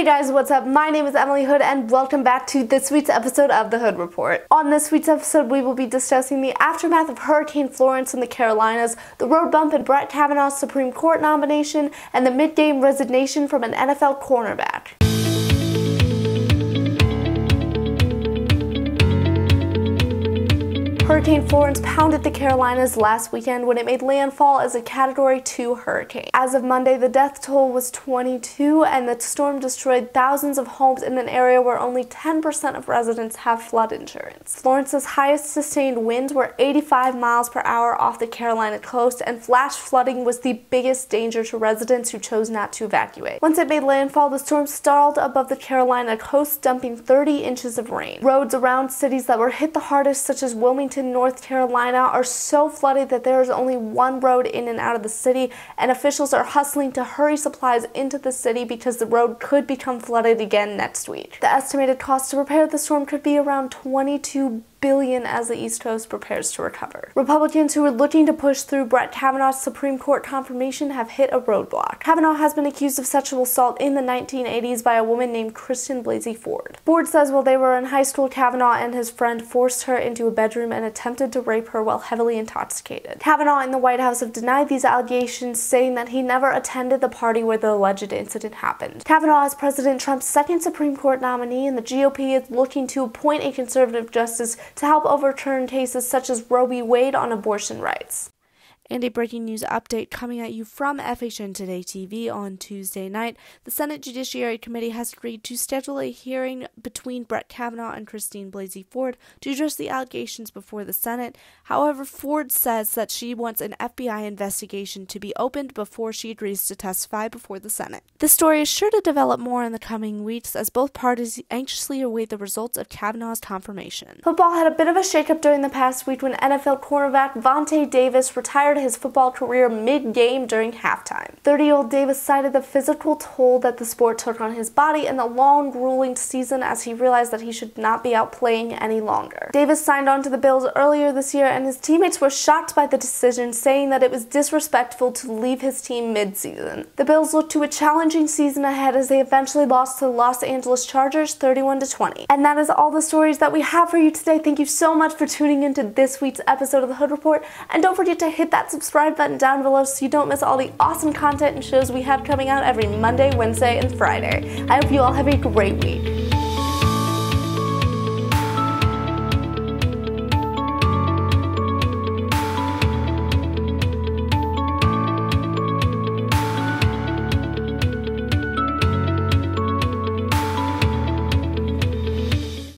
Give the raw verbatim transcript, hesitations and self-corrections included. Hey guys, what's up? My name is Emily Hood and welcome back to this week's episode of The Hood Report. On this week's episode, we will be discussing the aftermath of Hurricane Florence in the Carolinas, the road bump in Brett Kavanaugh's Supreme Court nomination, and the mid-game resignation from an N F L cornerback. Hurricane Florence pounded the Carolinas last weekend when it made landfall as a Category two hurricane. As of Monday, the death toll was twenty-two, and the storm destroyed thousands of homes in an area where only ten percent of residents have flood insurance. Florence's highest sustained winds were eighty-five miles per hour off the Carolina coast, and flash flooding was the biggest danger to residents who chose not to evacuate. Once it made landfall, the storm stalled above the Carolina coast, dumping thirty inches of rain. Roads around cities that were hit the hardest, such as Wilmington, North Carolina, are so flooded that there is only one road in and out of the city, and officials are hustling to hurry supplies into the city because the road could become flooded again next week. The estimated cost to repair the storm could be around twenty-two billion dollars as the East Coast prepares to recover. Republicans who are looking to push through Brett Kavanaugh's Supreme Court confirmation have hit a roadblock. Kavanaugh has been accused of sexual assault in the nineteen eighties by a woman named Christine Blasey Ford. Ford says while they were in high school, Kavanaugh and his friend forced her into a bedroom and attempted to rape her while heavily intoxicated. Kavanaugh and the White House have denied these allegations, saying that he never attended the party where the alleged incident happened. Kavanaugh is President Trump's second Supreme Court nominee, and the G O P is looking to appoint a conservative justice to help overturn cases such as Roe v. Wade on abortion rights. And a breaking news update coming at you from F H N Today T V on Tuesday night. The Senate Judiciary Committee has agreed to schedule a hearing between Brett Kavanaugh and Christine Blasey Ford to address the allegations before the Senate. However, Ford says that she wants an F B I investigation to be opened before she agrees to testify before the Senate. The story is sure to develop more in the coming weeks as both parties anxiously await the results of Kavanaugh's confirmation. Football had a bit of a shakeup during the past week when N F L cornerback Vontae Davis retired his football career mid-game during halftime. thirty-year-old Davis cited the physical toll that the sport took on his body and the long, grueling season as he realized that he should not be out playing any longer. Davis signed on to the Bills earlier this year, and his teammates were shocked by the decision, saying that it was disrespectful to leave his team mid-season. The Bills looked to a challenging season ahead as they eventually lost to the Los Angeles Chargers thirty-one to twenty. And that is all the stories that we have for you today. Thank you so much for tuning into this week's episode of The Hood Report, and don't forget to hit that subscribe button down below so you don't miss all the awesome content and shows we have coming out every Monday, Wednesday, and Friday. I hope you all have a great week.